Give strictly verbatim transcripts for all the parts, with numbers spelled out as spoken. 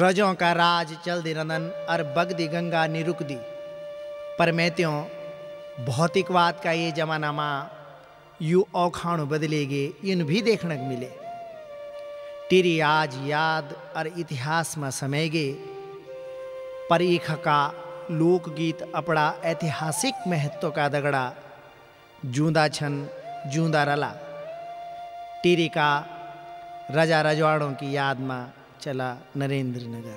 रजों का राज चल दि रनन और बग दी गंगा निरुक दी। पर मैं त्यों भौतिकवाद का ये जमाना माँ यू औखाणु बदलेगे इन भी देखने को मिले। तेरी आज याद और इतिहास में समेगे पर ईख का लोकगीत अपना ऐतिहासिक महत्व का दगड़ा जूंदा छन जूंदा रला। तेरी का राजा रजवाड़ों की याद में चला नरेंद्र नगर।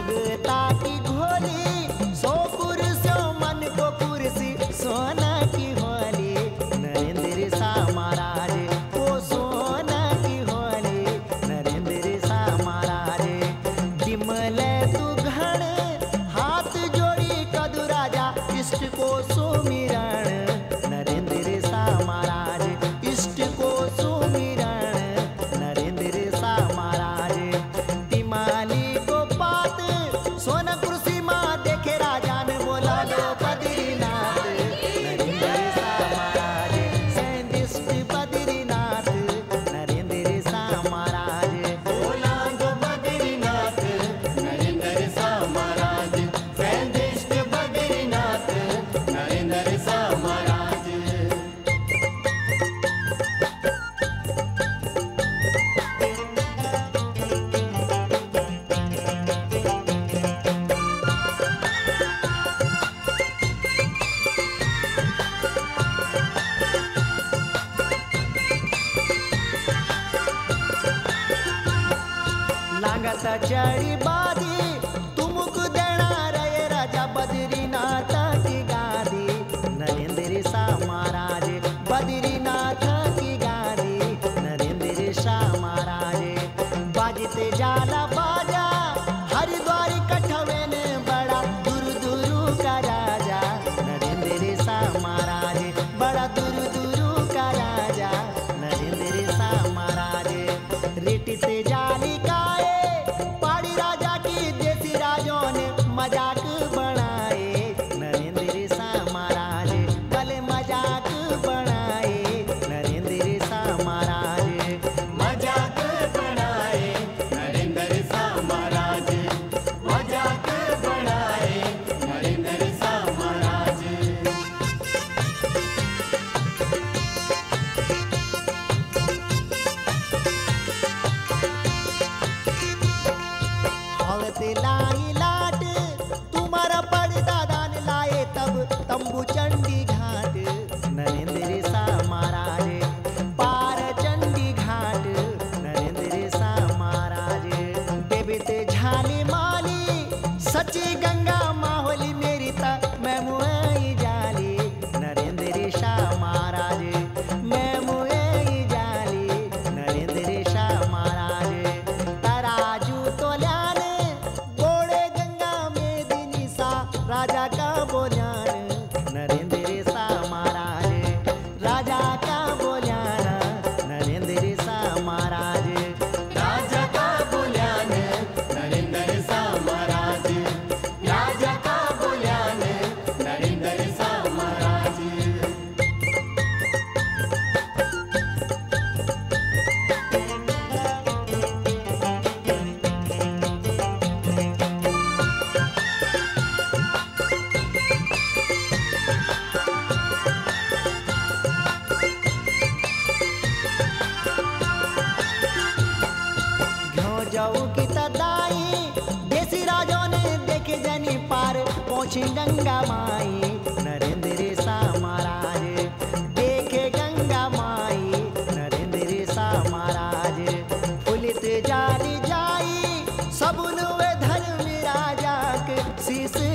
भुगता की घोली मजाक बनाए नरेंद्र शाह महाराज, कल मजाक बनाए नरेंद्र शाह महाराज, मजाक बनाए नरेंद्र शाह महाराज, मजाक बनाए नरेंद्र शाह महाराज। हौसला लाई लाट तुम्हारा बड़ दादा ने लाए तब तंबू चंडी घाट नरेंद्र शाह महाराज, पार चंडी घाट नरेंद्र शाह महाराज। देवते झाली माली सची गंगा माहौली मेरी ता मैं मुआई जाली नरेंद्र शाह महाराज, मैं मुआई जाली नरेंद्र शाह महाराज। तराजू तो लाने गोड़े गंगा में दिनी सा राजा का बोझान नरेंद्र शाह महाराज, राजा का बोझाना नरेंद्र शाह महाराज, राजा का बुलान नरेंद्र शाह महाराज, राजा का बुलान नरेंद्र शाह महाराज। घो जाऊ की तदाई देसी राजों ने देखे जनी पार पहुँची गंगा माई नरेंद्र शाह महाराज, देखे गंगा माई नरेंद्र शाह महाराज। फुलित जाली जाई सबुन वे धर्म राजा के शीश